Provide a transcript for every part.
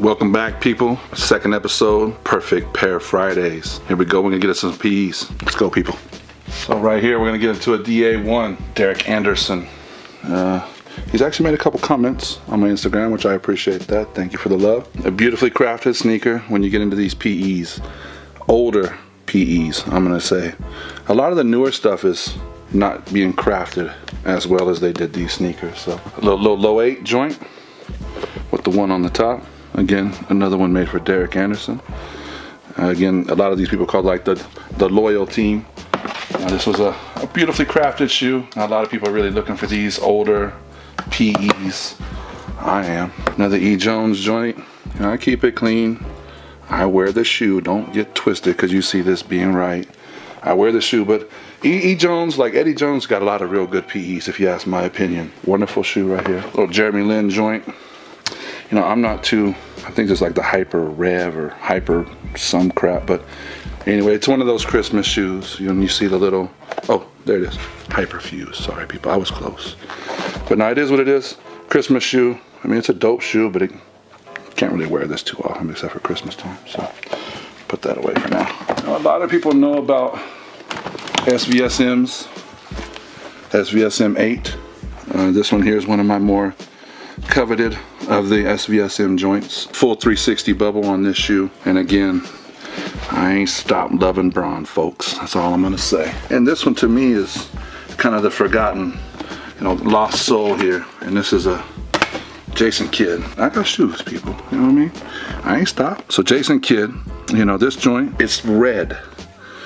Welcome back, people. Second episode, Perfect Pair Fridays. Here we go, we're gonna get us some PEs. Let's go, people. So right here, we're gonna get into a DA1, Derek Anderson. He's actually made a couple comments on my Instagram, which I appreciate that. Thank you for the love. A beautifully crafted sneaker when you get into these PEs. Older PEs, I'm gonna say. A lot of the newer stuff is not being crafted as well as they did these sneakers. So a little low 8 joint with the one on the top. Again, another one made for Derek Anderson. Again, a lot of these people called like the loyal team. This was a beautifully crafted shoe. A lot of people are really looking for these older PEs. I am. Another E. Jones joint. And I keep it clean. I wear the shoe. Don't get twisted because you see this being right. I wear the shoe, but E. Jones, like Eddie Jones, got a lot of real good PEs if you ask my opinion. Wonderful shoe right here. Little Jeremy Lin joint. You know, I'm not too, I think it's like the Hyper Rev or Hyper some crap, but anyway, it's one of those Christmas shoes. You know, you see the little, oh, there it is. Hyperfuse, sorry people, I was close. But now it is what it is. Christmas shoe. I mean, it's a dope shoe, but it can't really wear this too often except for Christmas time, so put that away for now. Now a lot of people know about SVSMs, SVSM 8. This one here is one of my more coveted of the SVSM joints. Full 360 bubble on this shoe. And again, I ain't stopped loving Bron, folks. That's all I'm gonna say. And this one to me is kind of the forgotten, you know, lost soul here. And this is a Jason Kidd. I got shoes, people, you know what I mean? I ain't stopped. So Jason Kidd, you know, this joint, it's red.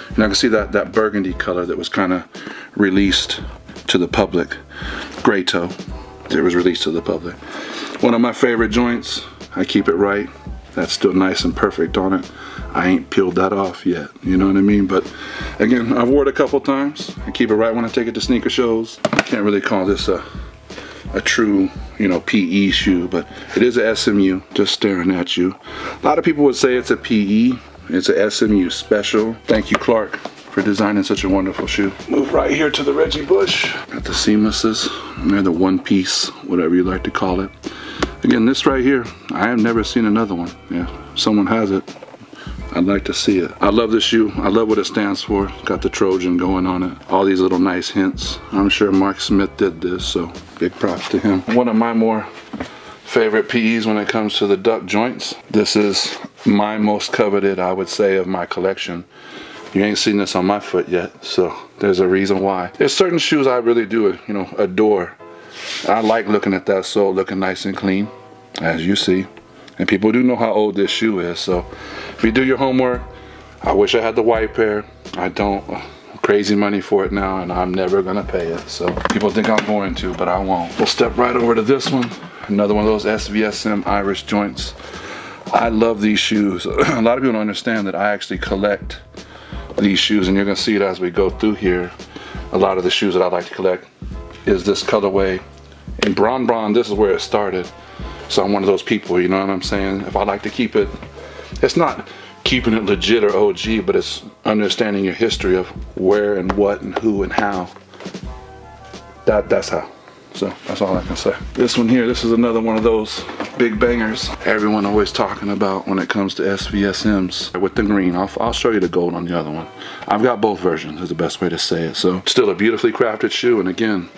And I can see that burgundy color that was kind of released to the public. Gray toe. It was released to the public. One of my favorite joints. I keep it right. That's still nice and perfect on it. I ain't peeled that off yet, you know what I mean? But again, I've worn it a couple times. I keep it right when I take it to sneaker shows. I can't really call this a true, you know, PE shoe, but it is a SMU, just staring at you. A lot of people would say it's a PE. It's a SMU special. Thank you, Clark, for designing such a wonderful shoe. Move right here to the Reggie Bush. Got the seamlesses, and they're the one piece, whatever you like to call it. Again, this right here, I have never seen another one. Yeah, if someone has it, I'd like to see it. I love this shoe, I love what it stands for. Got the Trojan going on it. All these little nice hints. I'm sure Mark Smith did this, so big props to him. One of my more favorite PEs when it comes to the duck joints. This is my most coveted, I would say, of my collection. You ain't seen this on my foot yet, so there's a reason why. There's certain shoes I really do, you know, adore. I like looking at that sole looking nice and clean, as you see. And people do know how old this shoe is, so if you do your homework, I wish I had the white pair. I don't. Crazy money for it now, and I'm never gonna pay it. So people think I'm going to, but I won't. We'll step right over to this one. Another one of those SVSM Irish joints. I love these shoes. A lot of people don't understand that I actually collect these shoes, and you're gonna see it as we go through here. A lot of the shoes that I like to collect is this colorway. And Bron, this is where it started. So I'm one of those people, you know what I'm saying? If I like to keep it, it's not keeping it legit or OG, but it's understanding your history of where and what and who and how. That's how. So that's all I can say. This one here, this is another one of those big bangers everyone always talking about when it comes to SVSMs. With the green, I'll show you the gold on the other one. I've got both versions is the best way to say it. So still a beautifully crafted shoe, and again,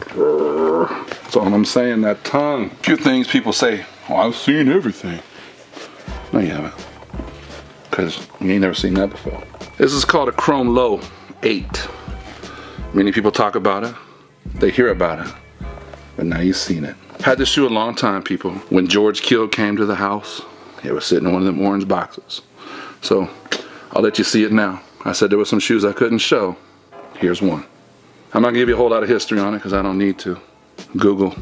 that's all I'm saying, that tongue. A few things people say, oh, I've seen everything. No, you haven't, because you ain't never seen that before. This is called a Chrome Low 8. Many people talk about it, they hear about it, but now you've seen it. Had this shoe a long time, people. When George Kill came to the house, it was sitting in one of them orange boxes. So I'll let you see it now. I said there were some shoes I couldn't show. Here's one. I'm not gonna give you a whole lot of history on it because I don't need to. Google.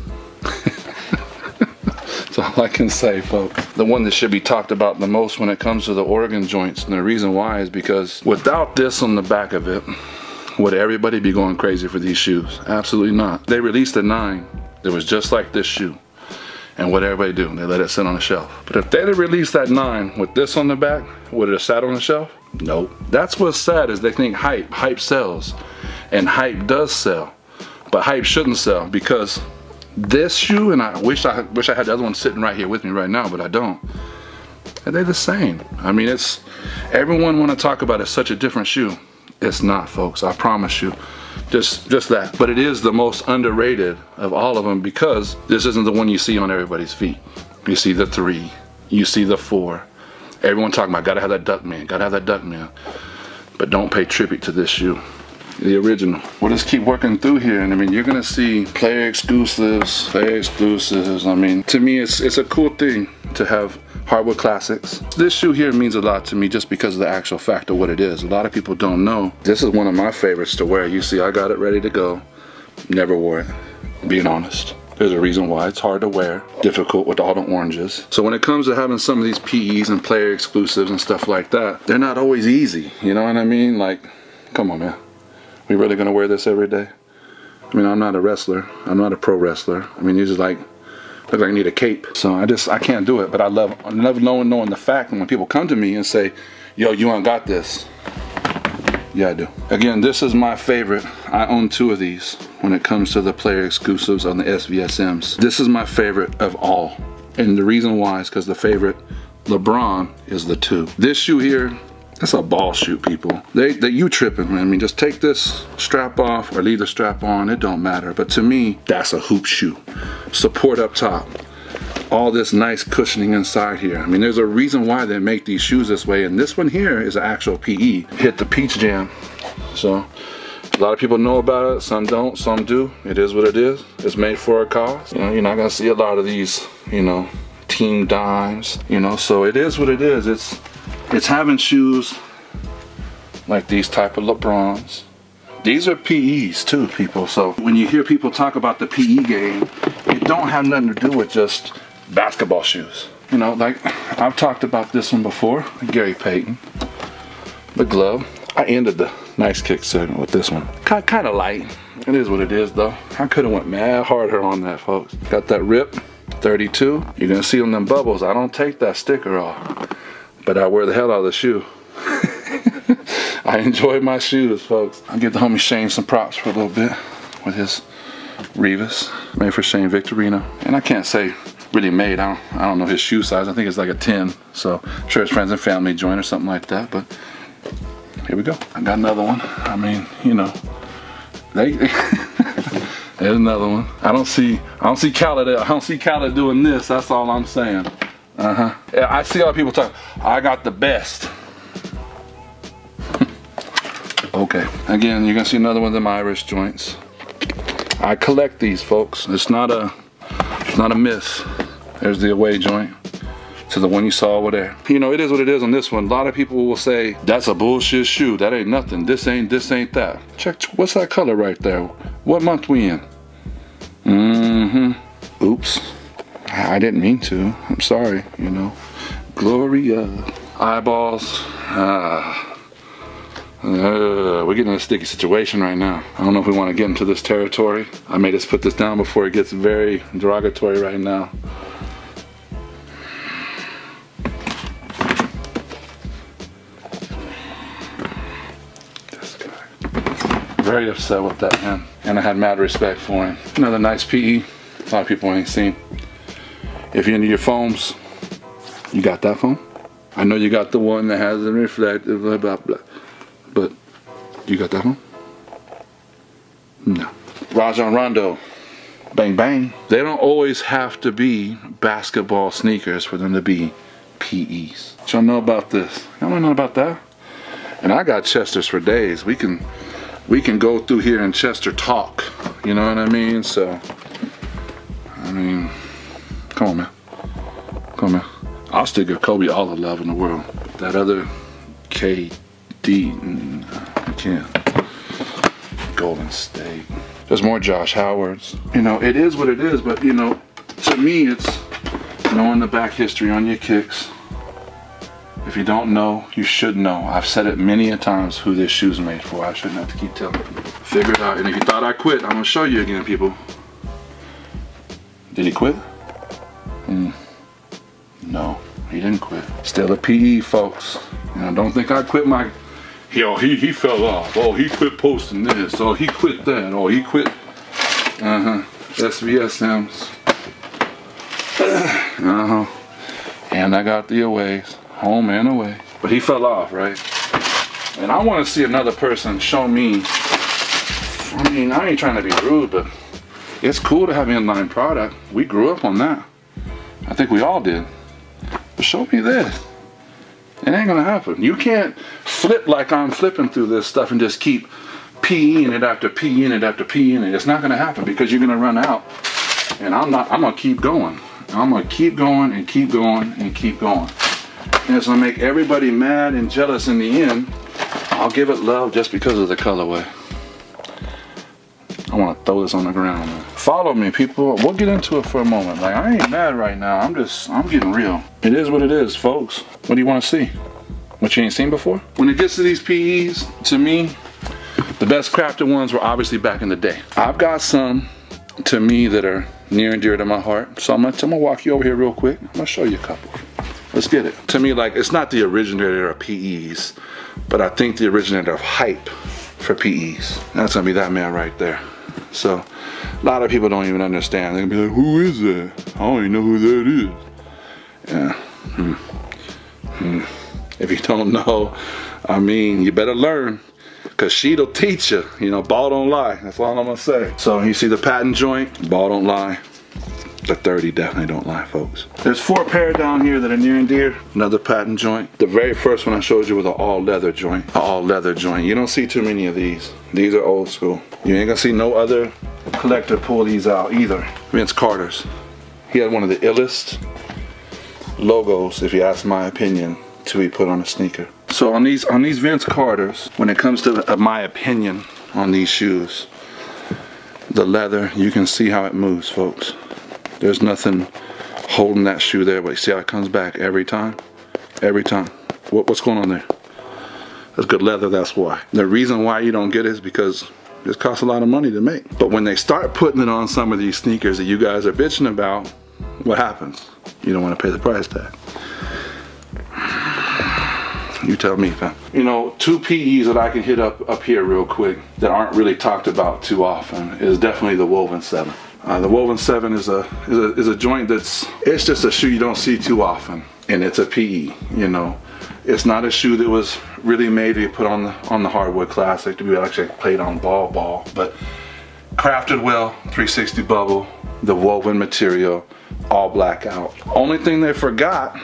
That's all I can say, folks. The one that should be talked about the most when it comes to the Oregon joints, and the reason why is because without this on the back of it, would everybody be going crazy for these shoes? Absolutely not. They released a 9 that was just like this shoe. And what everybody do? They let it sit on the shelf. But if they had released that 9 with this on the back, would it have sat on the shelf? Nope. That's what's sad is they think hype. Hype sells. And hype does sell. But hype shouldn't sell, because this shoe, and I wish I had the other one sitting right here with me right now, but I don't. and they're the same. I mean, it's, everyone want to talk about it's such a different shoe. It's not, folks, I promise you. Just that. But it is the most underrated of all of them, because this isn't the one you see on everybody's feet. You see the 3, you see the 4. Everyone talking about, gotta have that duck man, gotta have that duck man. But don't pay tribute to this shoe, the original. We'll just keep working through here, and I mean, you're gonna see player exclusives, I mean, to me, it's a cool thing to have Hardwood Classics. This shoe here means a lot to me just because of the actual fact of what it is. A lot of people don't know. This is one of my favorites to wear. You see, I got it ready to go. Never wore it, being honest. There's a reason why. It's hard to wear, difficult with all the oranges. So when it comes to having some of these PEs and player exclusives and stuff like that, they're not always easy, you know what I mean? Like, come on, man. We really gonna wear this every day? I mean, I'm not a wrestler. I'm not a pro wrestler. I mean, you're just like, look like I need a cape. So I can't do it, but I love knowing the fact when people come to me and say, yo, you ain't got this. Yeah, I do. Again, this is my favorite. I own 2 of these when it comes to the player exclusives on the SVSMs. This is my favorite of all. And the reason why is because the favorite, LeBron, is the 2. This shoe here, that's a ball shoe, people. You tripping, man. I mean, just take this strap off or leave the strap on, it don't matter. But to me, that's a hoop shoe. Support up top. All this nice cushioning inside here. I mean, there's a reason why they make these shoes this way, and this one here is an actual PE. Hit the Peach Jam. So, a lot of people know about it, some don't, some do. It is what it is. It's made for a cause. You know, you're not gonna see a lot of these, you know, team dimes, you know, so it is what it is. It's having shoes like these type of LeBrons. These are PEs too, people. So when you hear people talk about the PE game, it don't have nothing to do with just basketball shoes. You know, like I've talked about this one before, Gary Payton, the glove. I ended the nice kick segment with this one. Kind of light. It is what it is though. I could have went mad harder on that, folks. Got that rip, 32. You're gonna see on them bubbles. I don't take that sticker off, but I wear the hell out of the shoe. I enjoy my shoes, folks. I'll give the homie Shane some props for a little bit with his Revis, made for Shane Victorino. And I can't say really made, I don't know his shoe size. I think it's like a 10. So I'm sure his friends and family join or something like that, but here we go. I got another one. I mean, you know, there's another one. I don't see Khaled doing this, that's all I'm saying. Yeah, I see a lot of people talk, I got the best. Okay, again, you're gonna see another one of them Irish joints. I collect these, folks. It's not a myth. There's the away joint to the one you saw over there. You know, it is what it is on this one. A lot of people will say, that's a bullshit shoe. That ain't nothing. This ain't that. Check, what's that color right there? What month we in? Mm-hmm. Oops. I didn't mean to. I'm sorry, you know. Gloria. Eyeballs. We're getting in a sticky situation right now. I don't know if we want to get into this territory. I may just put this down before it gets very derogatory right now. This guy. Very upset with that man. And I had mad respect for him. Another nice PE. A lot of people ain't seen. If you're into your foams, you got that foam? I know you got the one that has a reflective, blah, blah, blah. But you got that one? No. Rajon Rondo, bang bang. They don't always have to be basketball sneakers for them to be PEs. Y'all know about this? Y'all don't know about that? And I got Chesters for days. We can go through here and Chester talk. You know what I mean? So, I mean, come on, man. Come on, man. I'll still give Kobe all the love in the world. That other K. I can't. Golden State. There's more Josh Howards. You know, it is what it is, but you know, to me, it's knowing the back history on your kicks. If you don't know, you should know. I've said it many a times who this shoe's made for. I shouldn't have to keep telling you. Figure it out. And if you thought I quit, I'm gonna show you again, people. Did he quit? No, he didn't quit. Still a PE, folks. You know, don't think I quit my. Yo, he fell off. Oh, he quit posting this. Oh, he quit that. Oh, he quit. SVSMs. And I got the aways, home and away. But he fell off, right? And I want to see another person show me. I mean, I ain't trying to be rude, but it's cool to have inline product. We grew up on that. I think we all did. But show me this. It ain't gonna happen. You can't flip like I'm flipping through this stuff and just keep P-ing it after P-ing it after P-ing it. It's not gonna happen because you're gonna run out. And I'm gonna keep going. I'm gonna keep going and keep going and keep going. And it's gonna make everybody mad and jealous in the end. I'll give it love just because of the colorway. I want to throw this on the ground. Follow me, people. We'll get into it for a moment. Like, I ain't mad right now. I'm getting real. It is what it is, folks. What do you want to see? What you ain't seen before? When it gets to these PEs, to me, the best crafted ones were obviously back in the day. I've got some, to me, that are near and dear to my heart. So I'm gonna walk you over here real quick. I'm gonna show you a couple. Let's get it. To me, like, it's not the originator of PEs, but I think the originator of hype for PEs. That's gonna be that man right there. So, a lot of people don't even understand. They're gonna be like, who is that? I don't even know who that is. Yeah. If you don't know, I mean, you better learn, because she'll teach you. You know, ball don't lie. That's all I'm gonna say. So, you see the patent joint? Ball don't lie. The 30 definitely don't lie, folks. There's 4 pair down here that are near and dear. Another patent joint. The very first one I showed you was an all leather joint. An all leather joint. You don't see too many of these. These are old school. You ain't gonna see no other collector pull these out either. Vince Carter's. He had one of the illest logos, if you ask my opinion, to be put on a sneaker. So on these Vince Carter's, when it comes to my opinion on these shoes, the leather, you can see how it moves, folks. There's nothing holding that shoe there, but you see how it comes back every time? Every time. What's going on there? That's good leather, that's why. The reason why you don't get it is because this costs a lot of money to make. But when they start putting it on some of these sneakers that you guys are bitching about, what happens? You don't want to pay the price tag. You tell me, fam. You know, 2 PEs that I can hit up here real quick that aren't really talked about too often is definitely the Woven 7. The Woven 7 is a joint that's, it's just a shoe you don't see too often, and it's a PE, you know. It's not a shoe that was really made to be put on the Hardwood Classic, to be actually played on ball, but crafted well, 360 bubble, the woven material, all blackout. Only thing they forgot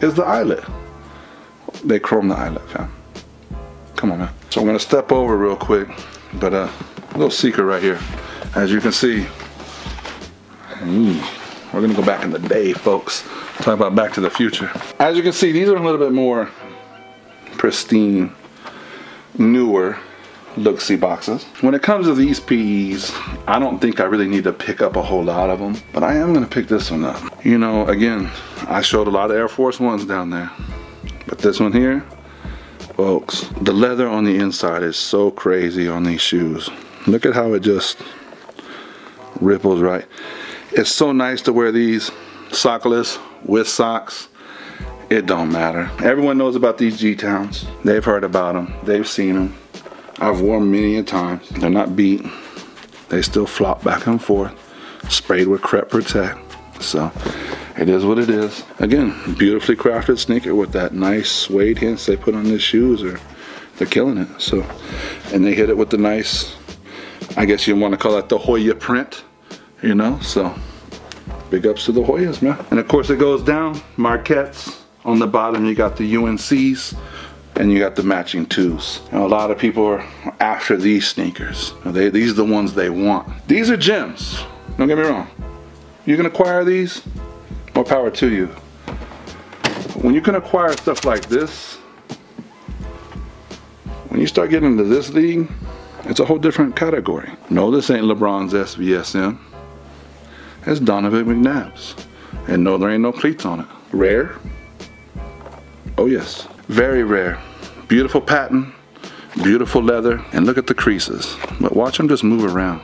is the eyelet. They chromed the eyelet, fam. Come on, man. So I'm gonna step over real quick, but a little secret right here. As you can see, we're gonna go back in the day, folks. Talk about Back to the Future. As you can see, these are a little bit more pristine, newer look-see boxes. When it comes to these PEs, I don't think I really need to pick up a whole lot of them, but I am gonna pick this one up. You know, again, I showed a lot of Air Force Ones down there, but this one here, folks, the leather on the inside is so crazy on these shoes. Look at how it just ripples, right? It's so nice to wear these sockless with socks. It don't matter. Everyone knows about these G-Towns. They've heard about them. They've seen them. I've worn them many a time. They're not beat. They still flop back and forth. Sprayed with Crep Protect. So it is what it is. Again, beautifully crafted sneaker with that nice suede hints they put on their shoes. Or they're killing it. So, and they hit it with the nice, I guess you want to call it the Hoya print. You know, so big ups to the Hoyas, man. And of course it goes down, Marquette's on the bottom. You got the UNC's and you got the matching 2's. You know, a lot of people are after these sneakers. These are the ones they want. These are gems, don't get me wrong. You can acquire these, more power to you. When you can acquire stuff like this, when you start getting into this league, it's a whole different category. No, this ain't LeBron's SVSM. It's Donovan McNabb's. And no, there ain't no cleats on it. Rare? Oh yes, very rare. Beautiful pattern, beautiful leather, and look at the creases. But watch them just move around.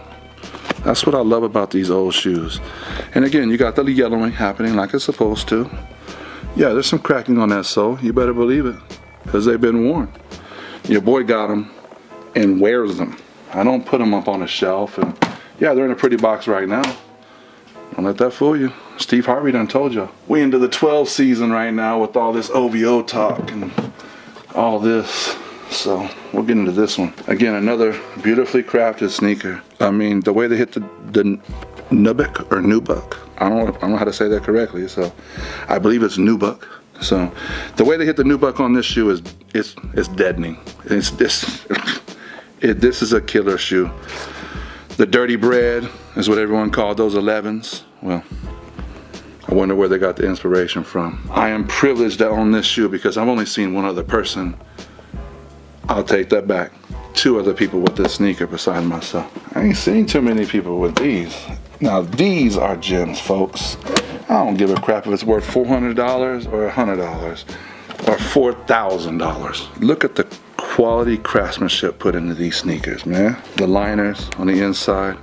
That's what I love about these old shoes. And again, you got the yellowing happening like it's supposed to. Yeah, there's some cracking on that sole. You better believe it, because they've been worn. Your boy got them and wears them. I don't put them up on a shelf. And yeah, they're in a pretty box right now. Don't let that fool you. Steve Harvey done told you. We into the 12 season right now with all this OVO talk and all this. So we'll get into this one. Again, another beautifully crafted sneaker. I mean, the way they hit the Nubuck or Nubuck. I don't know how to say that correctly. So I believe it's Nubuck. So the way they hit the Nubuck on this shoe is it's deadening. It's this. This is a killer shoe. The dirty bread is what everyone called those 11s. Well, I wonder where they got the inspiration from. I am privileged to own this shoe because I've only seen one other person. I'll take that back. Two other people with this sneaker beside myself. I ain't seen too many people with these. Now these are gems, folks. I don't give a crap if it's worth $400 or $100 or $4,000. Look at the quality craftsmanship put into these sneakers, man. The liners on the inside.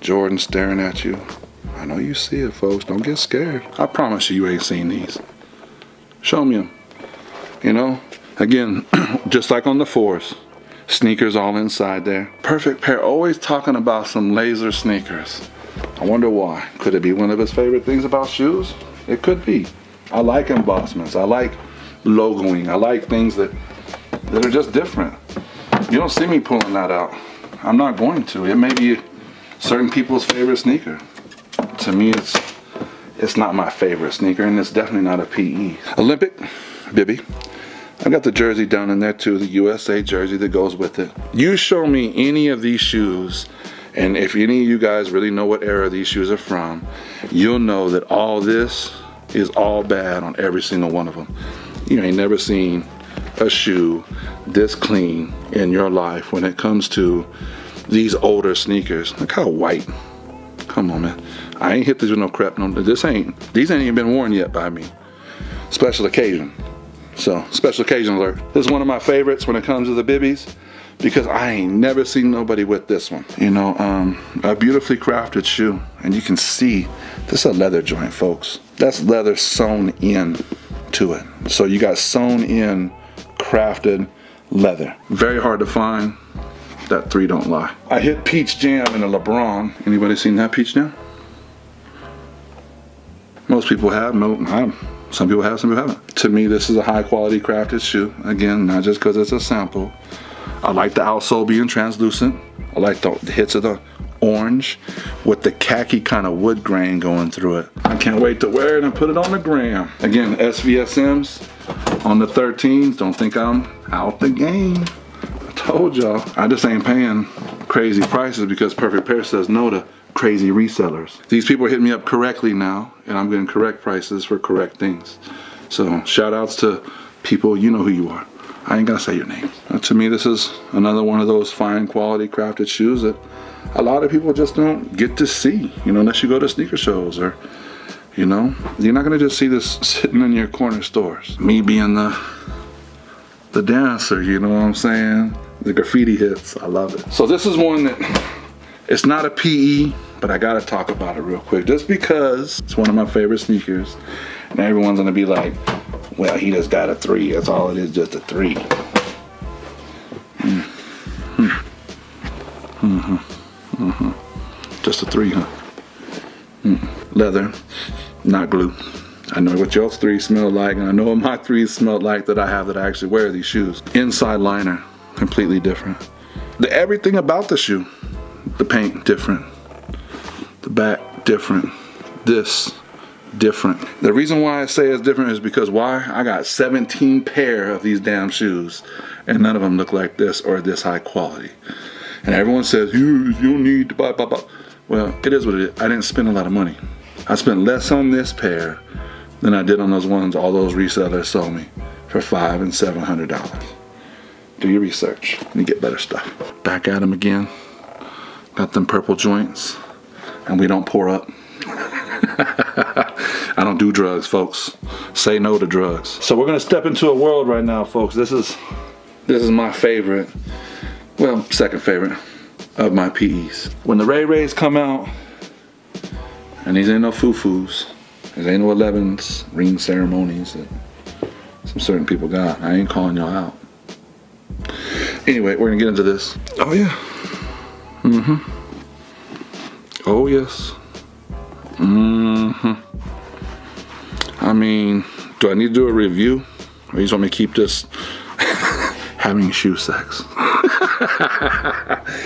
Jordan staring at you. I know you see it, folks. Don't get scared. I promise you, you ain't seen these. Show me them. You know, again, just like on the 4s. Sneakers all inside there. Perfect Pair always talking about some laser sneakers. I wonder why. Could it be one of his favorite things about shoes? It could be. I like embossments. I like logoing. I like things that are just different. You don't see me pulling that out. I'm not going to. It may be certain people's favorite sneaker. To me, it's not my favorite sneaker, and it's definitely not a PE. Olympic bibby. I got the jersey down in there too, the USA jersey that goes with it. You show me any of these shoes, and if any of you guys really know what era these shoes are from, you'll know that all this is all bad on every single one of them. You ain't never seen a shoe this clean in your life when it comes to these older sneakers. Look how white. Come on, man. I ain't hit these with no crap. No, these ain't even been worn yet by me. Special occasion. So, special occasion alert. This is one of my favorites when it comes to the bibbies, because I ain't never seen nobody with this one. You know, a beautifully crafted shoe, and you can see this is a leather joint, folks. That's leather sewn in to it. So you got sewn in crafted leather. Very hard to find. That three don't lie. I hit Peach Jam in a LeBron. Anybody seen that Peach Jam? Most people have. No, I haven't. Some people have, some people haven't. To me, this is a high quality crafted shoe. Again, not just because it's a sample. I like the outsole being translucent. I like the hits of the orange with the khaki kind of wood grain going through it. I can't wait to wear it and put it on the gram. Again, SVSMs on the 13s. Don't think I'm out the game. I told y'all. I just ain't paying crazy prices because Perfect Pair says no to crazy resellers. These people are hitting me up correctly now, and I'm getting correct prices for correct things. So shout outs to people, you know who you are. I ain't gonna say your name. Now, to me, this is another one of those fine quality crafted shoes that a lot of people just don't get to see, you know, unless you go to sneaker shows or, you know, you're not gonna just see this sitting in your corner stores. Me being the dancer, you know what I'm saying? The graffiti hits, I love it. So this is one that, it's not a PE, but I gotta talk about it real quick, just because it's one of my favorite sneakers, and everyone's gonna be like, well, he just got a 3. That's all it is, just a 3. Just a 3, huh? Leather, not glue. I know what y'all's 3 smelled like, and I know what my 3 smelled like that I have that I actually wear these shoes. Inside liner, completely different. Everything about the shoe. The paint, different. The back, different. This, different. The reason why I say it's different is because why? I got 17 pair of these damn shoes, and none of them look like this or this high quality. And everyone says, you need to buy, blah, blah. Well, it is what it is. I didn't spend a lot of money. I spent less on this pair than I did on those ones all those resellers sold me for $500 and $700. Do your research and you get better stuff. Back at them again. Got them purple joints, and we don't pour up. I don't do drugs, folks. Say no to drugs. So we're gonna step into a world right now, folks. This is my favorite, well, second favorite of my PEs. When the Ray Rays come out, and these ain't no foo-foos, these ain't no 11s, ring ceremonies that some certain people got. I ain't calling y'all out. Anyway, we're gonna get into this. Oh yeah. Oh yes. I mean, do I need to do a review? Or you just want me to keep this having shoe sex?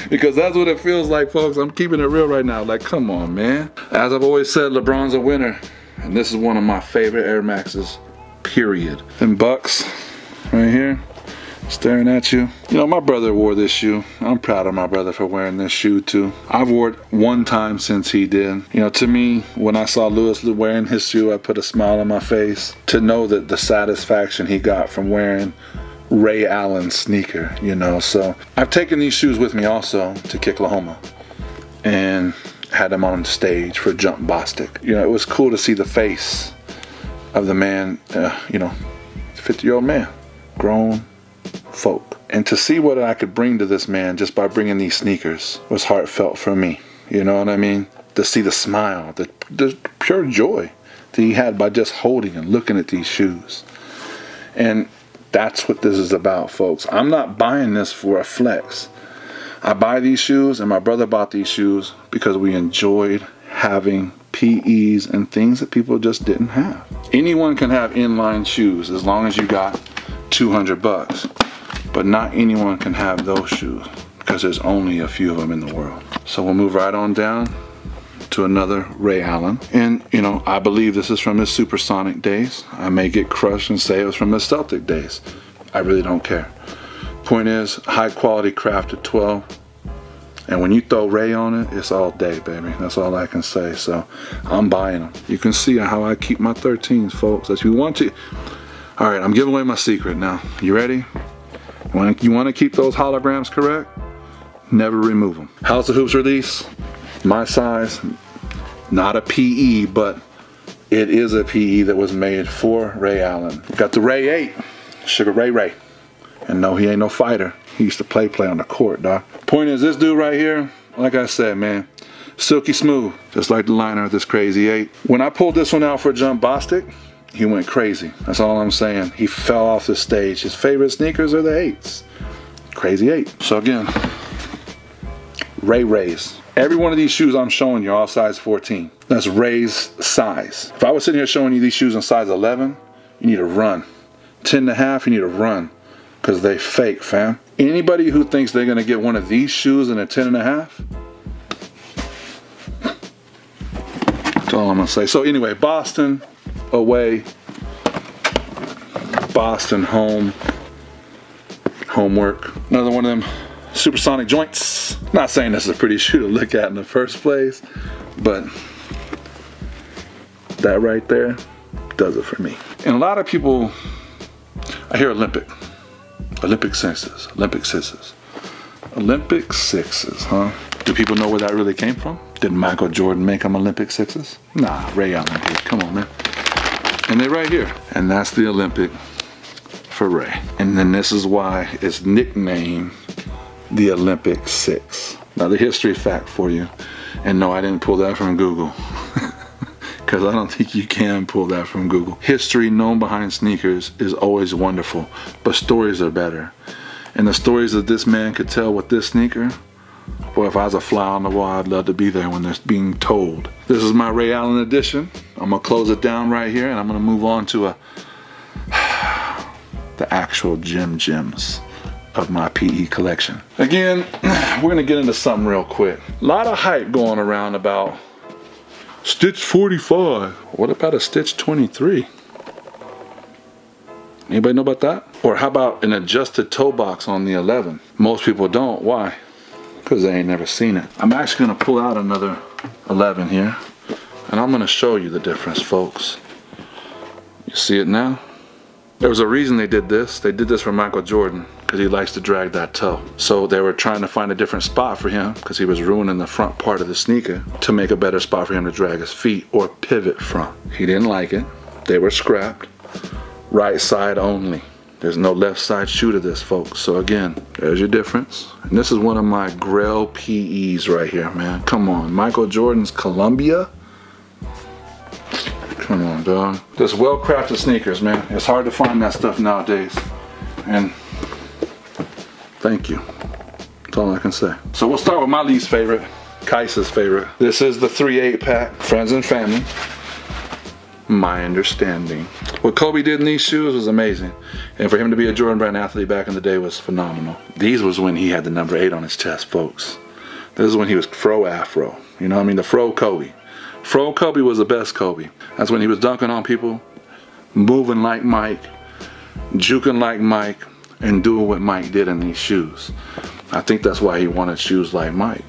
Because that's what it feels like, folks. I'm keeping it real right now. Like, come on, man. As I've always said, LeBron's a winner. And this is one of my favorite Air Maxes, period. And Bucks, right here, staring at you. You know, my brother wore this shoe. I'm proud of my brother for wearing this shoe too. I've worn it one time since he did. You know, to me, when I saw Lewis wearing his shoe, I put a smile on my face to know that the satisfaction he got from wearing Ray Allen sneaker, you know. So I've taken these shoes with me also to Kicklahoma and had them on stage for Jump Bostic. You know, it was cool to see the face of the man, you know, 50-year-old man, grown folk. And to see what I could bring to this man just by bringing these sneakers was heartfelt for me. You know what I mean? To see the smile, the pure joy that he had by just holding and looking at these shoes. And that's what this is about, folks. I'm not buying this for a flex. I buy these shoes, and my brother bought these shoes because we enjoyed having PEs and things that people just didn't have. Anyone can have inline shoes as long as you got 200 bucks, but not anyone can have those shoes because there's only a few of them in the world. So we'll move right on down to another Ray Allen. And you know, I believe this is from his Supersonic days. I may get crushed and say it was from his Celtic days. I really don't care. Point is, high quality craft at 12. And when you throw Ray on it, it's all day, baby. That's all I can say. So I'm buying them. You can see how I keep my 13s, folks. If you want to, all right, I'm giving away my secret now. You ready? You want to keep those holograms correct? Never remove them. House of Hoops release. My size, not a PE, but it is a PE that was made for Ray Allen. Got the Ray 8, Sugar Ray Ray. And no, he ain't no fighter. He used to play on the court, dog. Point is, this dude right here, like I said, man, silky smooth, just like the liner of this crazy 8. When I pulled this one out for Jump Bostic, he went crazy. That's all I'm saying. He fell off the stage. His favorite sneakers are the 8s. Crazy 8. So again, Ray Rays. Every one of these shoes I'm showing you are all size 14. That's Ray's size. If I was sitting here showing you these shoes in size 11, you need to run. 10.5, you need to run, because they fake, fam. Anybody who thinks they're gonna get one of these shoes in a 10.5, that's all I'm gonna say. So anyway, Boston away, Boston home, homework. Another one of them Supersonic joints. Not saying this is a pretty shoe to look at in the first place, but that right there does it for me. And a lot of people, I hear Olympic sixes, huh? Do people know where that really came from? Did Michael Jordan make them Olympic sixes? Nah, Ray Allen did, come on, man. And they're right here. And that's the Olympic for Ray. And then this is why it's nicknamed the Olympic Six. Now, the history fact for you, and no, I didn't pull that from Google, because I don't think you can pull that from Google. History known behind sneakers is always wonderful, but stories are better. And the stories that this man could tell with this sneaker, boy, if I was a fly on the wall, I'd love to be there when they're being told. This is my Ray Allen edition. I'm gonna close it down right here, and I'm gonna move on to the actual gems of my PE collection. Again, we're gonna get into something real quick. A lot of hype going around about Stitch 45. What about a Stitch 23? Anybody know about that? Or how about an adjusted toe box on the 11? Most people don't. Why? Because they ain't never seen it. I'm actually gonna pull out another 11 here, and I'm gonna show you the difference, folks. You see it now? There was a reason they did this. They did this for Michael Jordan, because he likes to drag that toe. So they were trying to find a different spot for him, because he was ruining the front part of the sneaker, to make a better spot for him to drag his feet or pivot from. He didn't like it. They were scrapped. Right side only. There's no left side shoe to this, folks. So again, there's your difference. And this is one of my Grail PEs right here, man. Come on, Michael Jordan's Columbia. Come on, dog. Just well-crafted sneakers, man. It's hard to find that stuff nowadays. And thank you. That's all I can say. So we'll start with my least favorite, Kaisa's favorite. This is the 3/8 pack, friends and family. My understanding. What Kobe did in these shoes was amazing. And for him to be a Jordan Brand athlete back in the day was phenomenal. These was when he had the number 8 on his chest, folks. This is when he was fro afro. You know what I mean? The fro Kobe. Fro Kobe was the best Kobe. That's when he was dunking on people, moving like Mike, juking like Mike, and doing what Mike did in these shoes. I think that's why he wanted shoes like Mike.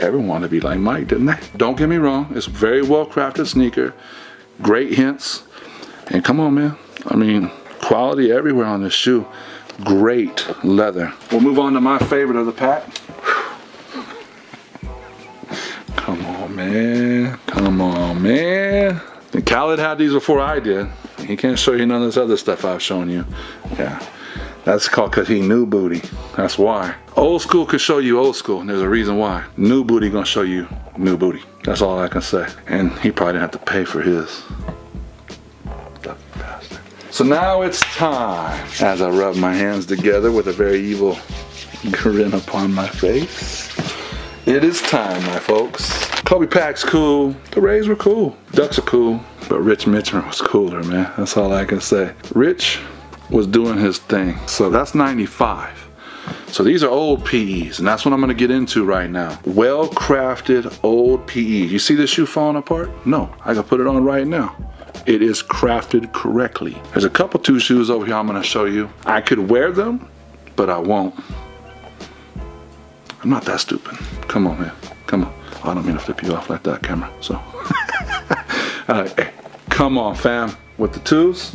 Everyone wanted to be like Mike, didn't they? Don't get me wrong, it's a very well crafted sneaker. Great hints, and come on, man, I mean, quality everywhere on this shoe. Great leather. We'll move on to my favorite of the pack. Come on, man, come on, man. And Khaled had these before I did. He can't show you none of this other stuff I've shown you. Yeah, that's called because he knew booty. That's why. Old school could show you old school, and there's a reason why. New booty gonna show you new booty. That's all I can say. And he probably didn't have to pay for his. Lucky bastard. So now it's time. As I rub my hands together with a very evil grin upon my face. It is time, my folks. Kobe Pack's cool. The Rays were cool. Ducks are cool. But Rich Mitchman was cooler, man. That's all I can say. Rich was doing his thing. So that's 95. So these are old PEs, and that's what I'm gonna get into right now. Well-crafted old PEs. You see this shoe falling apart? No, I can put it on right now. It is crafted correctly. There's a couple two shoes over here I'm gonna show you. I could wear them, but I won't. I'm not that stupid. Come on, man, come on. Oh, I don't mean to flip you off like that, camera, so. Hey, come on, fam, with the twos.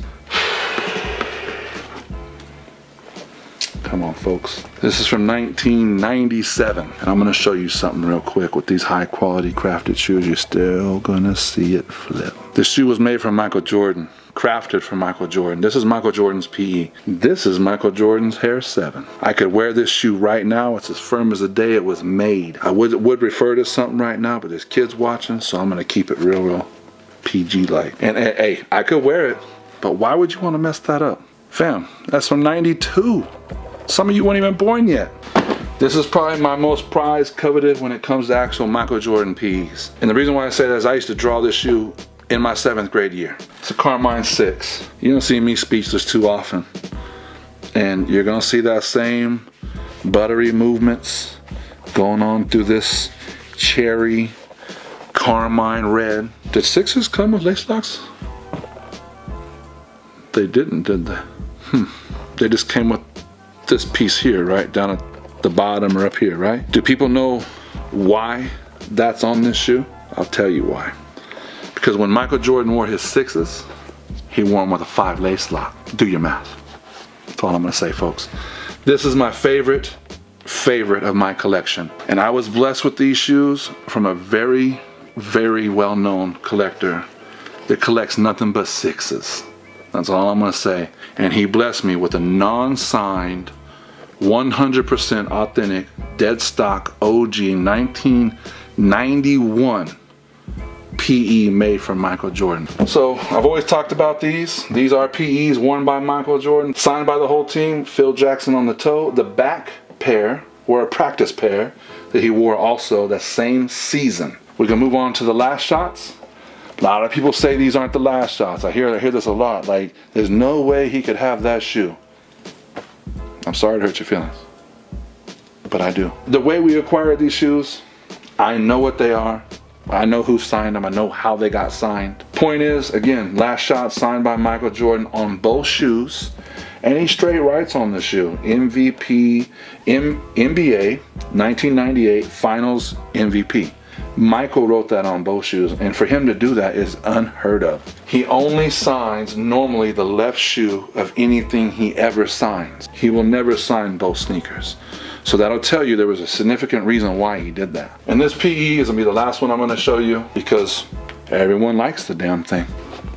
Come on, folks. This is from 1997, and I'm gonna show you something real quick with these high quality crafted shoes. You're still gonna see it flip. This shoe was made from Michael Jordan, crafted from Michael Jordan. This is Michael Jordan's PE. This is Michael Jordan's Hair 7. I could wear this shoe right now. It's as firm as the day it was made. I would refer to something right now, but there's kids watching, so I'm gonna keep it real PG-like. And hey, I could wear it, but why would you wanna mess that up? Fam, that's from 92. Some of you weren't even born yet. This is probably my most prized, coveted when it comes to actual Michael Jordan PEs. And the reason why I say that is I used to draw this shoe in my 7th grade year. It's a Carmine 6. You don't see me speechless too often. And you're gonna see that same buttery movements going on through this cherry Carmine red. Did 6s come with lace locks? They didn't, did they? They just came with this piece here, right? Down at the bottom or up here, right? Do people know why that's on this shoe? I'll tell you why. Because when Michael Jordan wore his 6s, he wore them with a 5 lace lock. Do your math. That's all I'm gonna say, folks. This is my favorite of my collection. And I was blessed with these shoes from a very, very well-known collector that collects nothing but 6s. That's all I'm gonna say. And he blessed me with a non-signed 100% authentic, dead stock, OG 1991 PE made from Michael Jordan. So I've always talked about these. These are PEs worn by Michael Jordan, signed by the whole team, Phil Jackson on the toe. The back pair were a practice pair that he wore also that same season. We can move on to the last shots. A lot of people say these aren't the last shots. I hear this a lot, like there's no way he could have that shoe. I'm sorry to hurt your feelings, but I do. The way we acquired these shoes, I know what they are. I know who signed them. I know how they got signed. Point is, again, last shot signed by Michael Jordan on both shoes. And he straight writes on the shoe. MVP, NBA, 1998 Finals MVP. Michael wrote that on both shoes, and for him to do that is unheard of. He only signs normally the left shoe of anything he ever signs. He will never sign both sneakers. So that'll tell you there was a significant reason why he did that. And this PE is gonna be the last one I'm gonna show you because everyone likes the damn thing.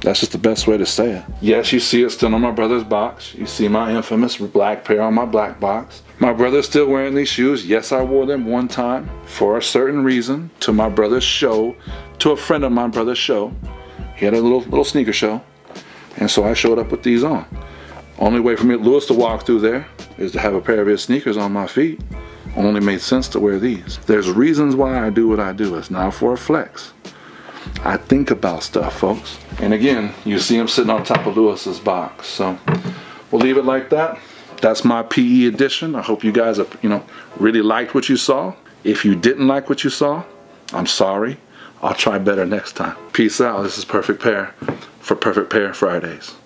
That's just the best way to say it. Yes, you see it still on my brother's box. You see my infamous black pair on my black box. My brother's still wearing these shoes. Yes, I wore them one time for a certain reason to my brother's show, to a friend of my brother's show. He had a little sneaker show, and so I showed up with these on. Only way for me, Lewis, to walk through there is to have a pair of his sneakers on my feet. Only made sense to wear these. There's reasons why I do what I do. It's not for a flex. I think about stuff, folks. And again, you see him sitting on top of Lewis's box. So we'll leave it like that. That's my PE edition. I hope you guys have, really liked what you saw. If you didn't like what you saw, I'm sorry. I'll try better next time. Peace out. This is Perfect Pair for Perfect Pair Fridays.